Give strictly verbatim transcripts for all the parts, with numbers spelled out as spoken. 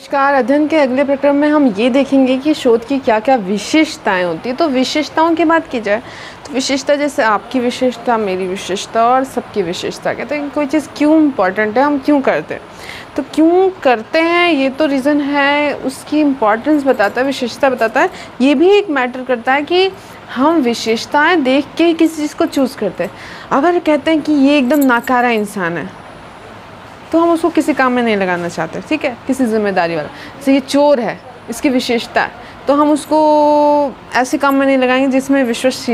नमस्कार। अध्ययन के अगले प्रक्रम में हम ये देखेंगे कि शोध की क्या क्या विशेषताएं होती है। तो विशेषताओं की बात की जाए तो विशेषता जैसे आपकी विशेषता, मेरी विशेषता और सबकी विशेषता कहते हैं। कोई चीज़ क्यों इम्पॉर्टेंट है, हम क्यों करते हैं, तो क्यों करते हैं ये तो रीज़न है, उसकी इम्पॉर्टेंस बताता है, विशेषता बताता है। ये भी एक मैटर करता है कि हम विशेषताएँ देख के किसी चीज़ को चूज़ करते हैं। अगर कहते हैं कि ये एकदम नाकारा इंसान है तो हम उसको किसी काम में नहीं लगाना चाहते, ठीक है, किसी जिम्मेदारी वाला। जैसे ये चोर है, इसकी विशेषता है, तो हम उसको ऐसे काम में नहीं लगाएंगे जिसमें विश्वास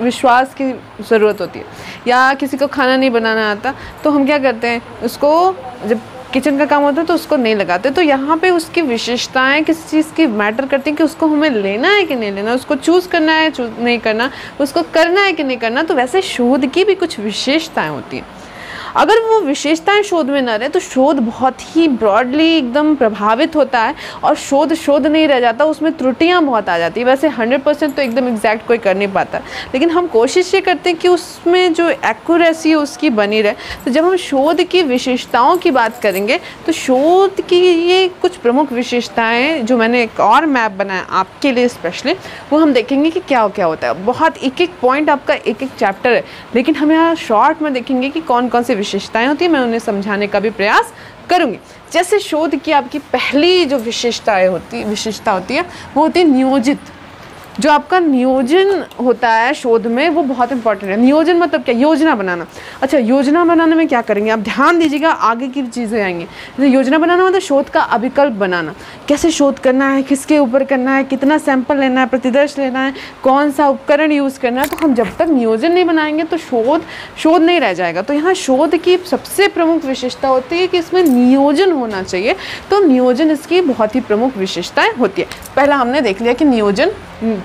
विश्वास की ज़रूरत होती है। या किसी को खाना नहीं बनाना आता तो हम क्या करते हैं, उसको जब किचन का काम होता है तो उसको नहीं लगाते। तो यहाँ पे उसकी विशेषताएं किसी चीज़ की मैटर करती हैं कि उसको हमें लेना है कि नहीं लेना, उसको चूज़ करना है चूज़ नहीं करना, उसको करना है कि नहीं करना। तो वैसे शोध की भी कुछ विशेषताएँ होती हैं। अगर वो विशेषताएं शोध में ना रहे तो शोध बहुत ही ब्रॉडली एकदम प्रभावित होता है और शोध शोध नहीं रह जाता, उसमें त्रुटियां बहुत आ जाती है। वैसे हंड्रेड परसेंट तो एकदम एग्जैक्ट कोई कर नहीं पाता, लेकिन हम कोशिश ये करते हैं कि उसमें जो एक्यूरेसी है उसकी बनी रहे। तो जब हम शोध की विशेषताओं की बात करेंगे तो शोध की ये कुछ प्रमुख विशेषताएँ जो मैंने एक और मैप बनाया आपके लिए स्पेशली, वो हम देखेंगे कि क्या क्या होता है। बहुत एक एक पॉइंट आपका एक एक चैप्टर है, लेकिन हम यहाँ शॉर्ट में देखेंगे कि कौन कौन से विशेषताएं होती है। मैं उन्हें समझाने का भी प्रयास करूंगी। जैसे शोध की आपकी पहली जो विशेषताएं होती विशेषता होती है वो होती है नियोजित। जो आपका नियोजन होता है शोध में वो बहुत इंपॉर्टेंट है। नियोजन मतलब क्या, योजना बनाना। अच्छा, योजना बनाने में क्या करेंगे आप, ध्यान दीजिएगा, आगे की चीज़ें आएंगी। तो योजना बनाना मतलब शोध का अभिकल्प बनाना, कैसे शोध करना है, किसके ऊपर करना है, कितना सैंपल लेना है, प्रतिदर्श लेना है, कौन सा उपकरण यूज़ करना है। तो हम जब तक नियोजन नहीं बनाएंगे तो शोध शोध नहीं रह जाएगा। तो यहाँ शोध की सबसे प्रमुख विशेषता होती है कि इसमें नियोजन होना चाहिए। तो नियोजन इसकी बहुत ही प्रमुख विशेषताएँ होती है। पहला हमने देख लिया कि नियोजन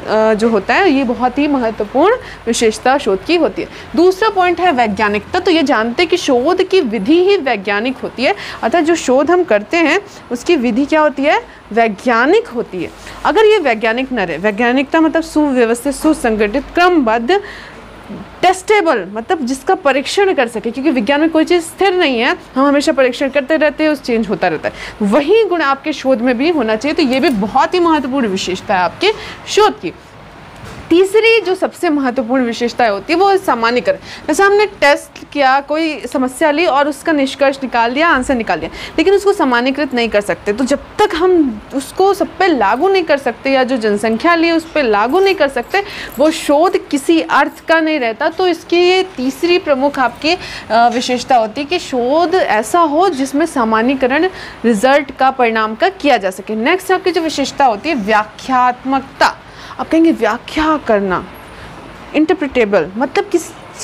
जो होता है ये बहुत ही महत्वपूर्ण विशेषता शोध की होती है। दूसरा पॉइंट है वैज्ञानिकता। तो ये जानते हैं कि शोध की विधि ही वैज्ञानिक होती है, अर्थात जो शोध हम करते हैं उसकी विधि क्या होती है, वैज्ञानिक होती है। अगर ये वैज्ञानिक न रहे, वैज्ञानिकता मतलब सुव्यवस्थित, सुसंगठित, क्रमबद्ध, टेस्टेबल मतलब जिसका परीक्षण कर सके, क्योंकि विज्ञान में कोई चीज़ स्थिर नहीं है, हम हमेशा परीक्षण करते रहते हैं, उस चेंज होता रहता है। वही गुण आपके शोध में भी होना चाहिए। तो ये भी बहुत ही महत्वपूर्ण विशेषता है आपके शोध की। तीसरी जो सबसे महत्वपूर्ण विशेषताएं होती है वो सामान्यकरण। जैसे हमने टेस्ट किया, कोई समस्या ली और उसका निष्कर्ष निकाल दिया, आंसर निकाल दिया, लेकिन उसको सामान्यकृत नहीं कर सकते। तो जब तक हम उसको सब पे लागू नहीं कर सकते या जो जनसंख्या ली उस पर लागू नहीं कर सकते, वो शोध किसी अर्थ का नहीं रहता। तो इसकी ये तीसरी प्रमुख आपकी विशेषता होती है कि शोध ऐसा हो जिसमें सामान्यकरण रिजल्ट का, परिणाम का किया जा सके। नेक्स्ट आपकी जो विशेषता होती है व्याख्यात्मकता। आप कहेंगे व्याख्या करना, इंटरप्रिटेबल मतलब किस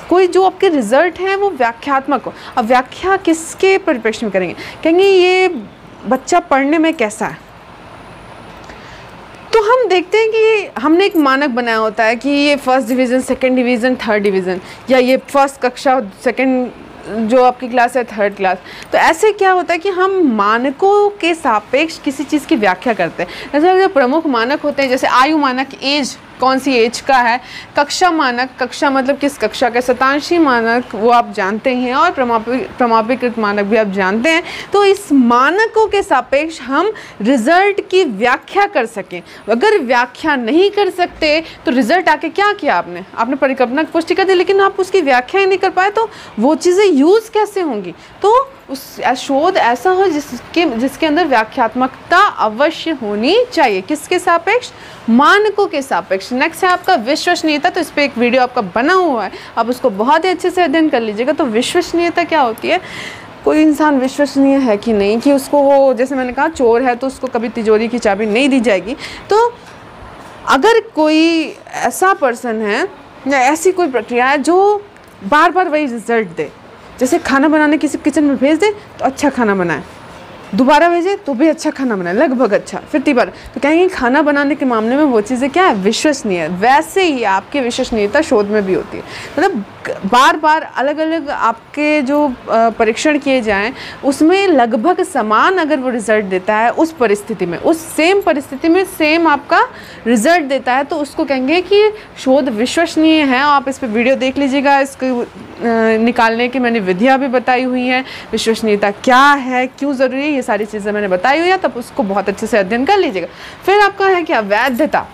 कोई जो आपके रिजल्ट हैं वो व्याख्यात्मक हो। अब व्याख्या किसके परिप्रेक्ष्य में करेंगे, कहेंगे ये बच्चा पढ़ने में कैसा है। तो हम देखते हैं कि हमने एक मानक बनाया होता है कि ये first division, second division, third division, या ये फर्स्ट कक्षा, सेकंड जो आपकी क्लास है थर्ड क्लास। तो ऐसे क्या होता है कि हम मानकों के सापेक्ष किसी चीज़ की व्याख्या करते हैं। जैसे जो प्रमुख मानक होते हैं जैसे आयु मानक, एज कौन सी एज का है, कक्षा मानक, कक्षा मतलब किस कक्षा का, शतांशी मानक वो आप जानते हैं, और प्रमापीकृत मानक भी आप जानते हैं। तो इस मानकों के सापेक्ष हम रिजल्ट की व्याख्या कर सकें। अगर व्याख्या नहीं कर सकते तो रिजल्ट आके क्या किया आपने, आपने परिकल्पना की पुष्टि कर दी, लेकिन आप उसकी व्याख्या ही नहीं कर पाए तो वो चीज़ें यूज़ कैसे होंगी। तो उस शोध ऐसा हो जिसके जिसके अंदर व्याख्यात्मकता अवश्य होनी चाहिए। किसके सापेक्ष, मानकों के सापेक्ष। नेक्स्ट है आपका विश्वसनीयता। तो इस पर एक वीडियो आपका बना हुआ है, आप उसको बहुत ही अच्छे से अध्ययन कर लीजिएगा। तो विश्वसनीयता क्या होती है, कोई इंसान विश्वसनीय है कि नहीं, कि उसको वो जैसे मैंने कहा चोर है तो उसको कभी तिजोरी की चाबी नहीं दी जाएगी। तो अगर कोई ऐसा पर्सन है या ऐसी कोई प्रक्रिया है जो बार बार वही रिजल्ट दे, जैसे खाना बनाने किसी किचन में भेज दे तो अच्छा खाना बनाए, दोबारा भेजे तो भी अच्छा खाना बनाए, लगभग अच्छा, फिर तीन बार, तो कहेंगे खाना बनाने के मामले में वो चीज़ें क्या है, विश्वसनीय। वैसे ही आपकी विश्वसनीयता शोध में भी होती है, मतलब बार बार अलग अलग आपके जो परीक्षण किए जाएं उसमें लगभग समान अगर वो रिज़ल्ट देता है उस परिस्थिति में, उस सेम परिस्थिति में सेम आपका रिज़ल्ट देता है तो उसको कहेंगे कि शोध विश्वसनीय है। आप इस पर वीडियो देख लीजिएगा, इसके निकालने की मैंने विधियाँ भी बताई हुई हैं, विश्वसनीयता क्या है, क्यों ज़रूरी है, ये सारी चीज़ें मैंने बताई हुई हैं, तब उसको बहुत अच्छे से अध्ययन कर लीजिएगा। फिर आपका है क्या वैधता।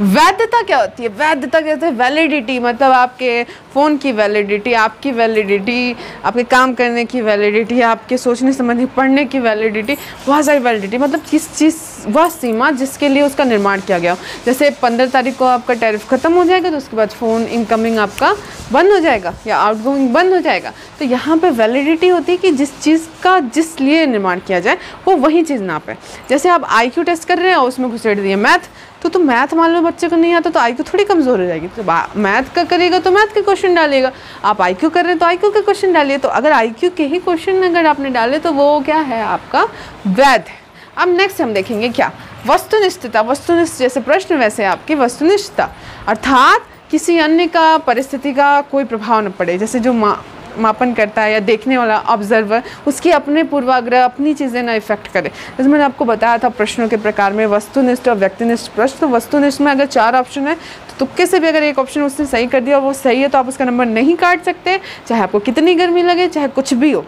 वैधता क्या होती है? वैधता कहते हैं वैलिडिटी, मतलब आपके फ़ोन की वैलिडिटी, आपकी वैलिडिटी, आपके काम करने की वैलिडिटी, आपके सोचने संबंधी पढ़ने की वैलिडिटी, बहुत सारी वैलिडिटी, मतलब किस चीज़ वह सीमा जिसके लिए उसका निर्माण किया गया हो। जैसे पंद्रह तारीख को आपका टैरिफ ख़त्म हो जाएगा तो उसके बाद फ़ोन इनकमिंग आपका बंद हो जाएगा या आउटगोइंग बंद हो जाएगा। तो यहाँ पर वैलिडिटी होती है कि जिस चीज़ का जिस लिए निर्माण किया जाए वो वही चीज़ ना पे। जैसे आप आई क्यू टेस्ट कर रहे हैं और उसमें घुसेड़ दिए मैथ, तो तुम मैथ मान लो बच्चे को नहीं आता तो आईक्यू थोड़ी कमज़ोर हो जाएगी। तो मैथ का करेगा तो मैथ के क्वेश्चन डालेगा, आप आईक्यू कर रहे हैं तो आईक्यू के क्वेश्चन डालिए। तो अगर आईक्यू के ही क्वेश्चन अगर आपने डाले तो वो क्या है, आपका वैध है। अब नेक्स्ट हम देखेंगे क्या, वस्तुनिष्ठता। वस्तुनिष्ठ जैसे प्रश्न वैसे आपकी वस्तुनिष्ठता, अर्थात किसी अन्य का परिस्थिति का कोई प्रभाव न पड़े। जैसे जो माँ मापन करता है या देखने वाला ऑब्जर्वर, उसकी अपने पूर्वाग्रह अपनी चीज़ें ना इफेक्ट करे। जैसे मैंने आपको बताया था प्रश्नों के प्रकार में वस्तुनिष्ठ और व्यक्तिनिष्ठ प्रश्न। तो वस्तुनिष्ठ में अगर चार ऑप्शन है तो तुक्के से भी अगर एक ऑप्शन उसने सही कर दिया और वो सही है तो आप उसका नंबर नहीं काट सकते, चाहे आपको कितनी गर्मी लगे, चाहे कुछ भी हो,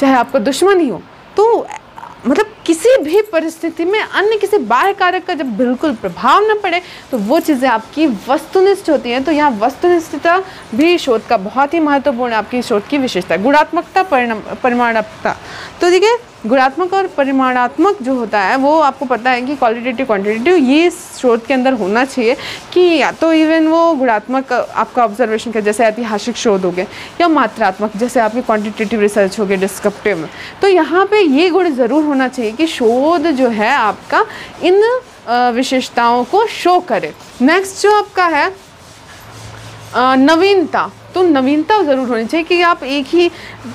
चाहे आपका दुश्मन ही हो। तो मतलब किसी भी परिस्थिति में अन्य किसी बाह्य कारक का जब बिल्कुल प्रभाव न पड़े तो वो चीज़ें आपकी वस्तुनिष्ठ होती हैं। तो यहाँ वस्तुनिष्ठता भी शोध का बहुत ही महत्वपूर्ण आपकी शोध की विशेषता है। गुणात्मकता परिमाणात्मकता, तो देखिए गुणात्मक और परिमाणात्मक जो होता है वो आपको पता है कि क्वालिटेटिव क्वांटिटेटिव ये शोध के अंदर होना चाहिए कि या तो इवन वो गुणात्मक आपका ऑब्जर्वेशन का जैसे ऐतिहासिक शोध हो गए या मात्रात्मक जैसे आपके क्वांटिटेटिव रिसर्च हो गए डिस्क्रिप्टिव में। तो यहाँ पे ये गुण ज़रूर होना चाहिए कि शोध जो है आपका इन विशेषताओं को शो करे। नेक्स्ट जो आपका है नवीनता, तो नवीनता ज़रूर होनी चाहिए कि आप एक ही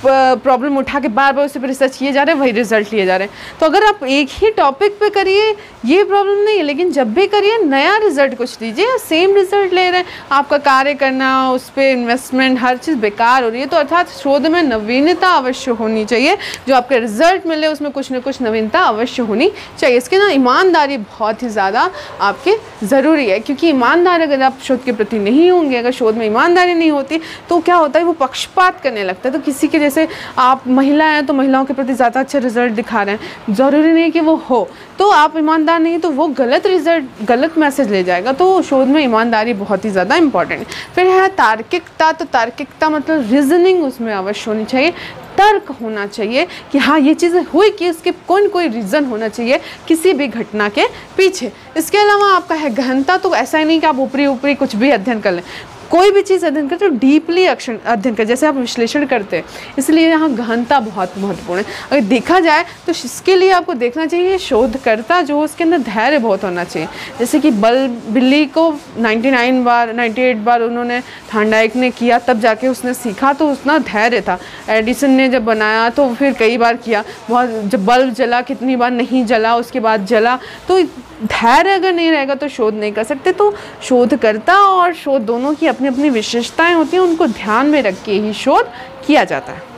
प्रॉब्लम उठा के बार बार उसी पर रिसर्च किए जा रहे हैं, वही रिजल्ट लिए जा रहे हैं। तो अगर आप एक ही टॉपिक पे करिए ये प्रॉब्लम नहीं है, लेकिन जब भी करिए नया रिजल्ट कुछ दीजिए या सेम रिजल्ट ले रहे हैं, आपका कार्य करना उस पर इन्वेस्टमेंट हर चीज़ बेकार हो रही है। तो अर्थात शोध में नवीनता अवश्य होनी चाहिए, जो आपके रिजल्ट मिले उसमें कुछ ना कुछ नवीनता अवश्य होनी चाहिए। इसके ना ईमानदारी बहुत ही ज़्यादा आपकी ज़रूरी है, क्योंकि ईमानदार अगर आप शोध के प्रति नहीं होंगे, अगर शोध में ईमानदारी नहीं होती तो क्या होता है वो पक्षपात करने लगता है। तो किसी के जैसे आप महिला हैं तो महिलाओं के प्रति ज़्यादा अच्छा रिजल्ट दिखा रहे हैं, ज़रूरी नहीं कि वो हो, तो आप ईमानदार नहीं तो वो गलत रिजल्ट गलत मैसेज ले जाएगा। तो शोध में ईमानदारी बहुत ही ज़्यादा इंपॉर्टेंट है। फिर है तार्किकता, तो तार्किकता मतलब रीजनिंग उसमें अवश्य होनी चाहिए, तर्क होना चाहिए कि हाँ ये चीज़ हुई कि उसके कौन कोई रीज़न होना चाहिए किसी भी घटना के पीछे। इसके अलावा आपका है गहनता, तो ऐसा ही नहीं कि आप ऊपरी ऊपरी कुछ भी अध्ययन कर लें, कोई भी चीज़ अध्ययन करते तो डीपली अध्ययन कर, जैसे आप विश्लेषण करते हैं, इसलिए यहाँ गहनता बहुत महत्वपूर्ण है। अगर देखा जाए तो इसके लिए आपको देखना चाहिए शोधकर्ता जो उसके अंदर धैर्य बहुत होना चाहिए। जैसे कि बल बिल्ली को निन्यानवे बार अट्ठानवे बार उन्होंने थांडाइक ने किया तब जाके उसने सीखा, तो उतना धैर्य था। एडिसन ने जब बनाया तो फिर कई बार किया, बहुत जब बल्ब जला कितनी बार नहीं जला, उसके बाद जला। तो धैर्य अगर नहीं रहेगा तो शोध नहीं कर सकते। तो शोधकर्ता और शोध दोनों की अपनी अपनी विशेषताएं होती हैं, उनको ध्यान में रख के ही शोध किया जाता है।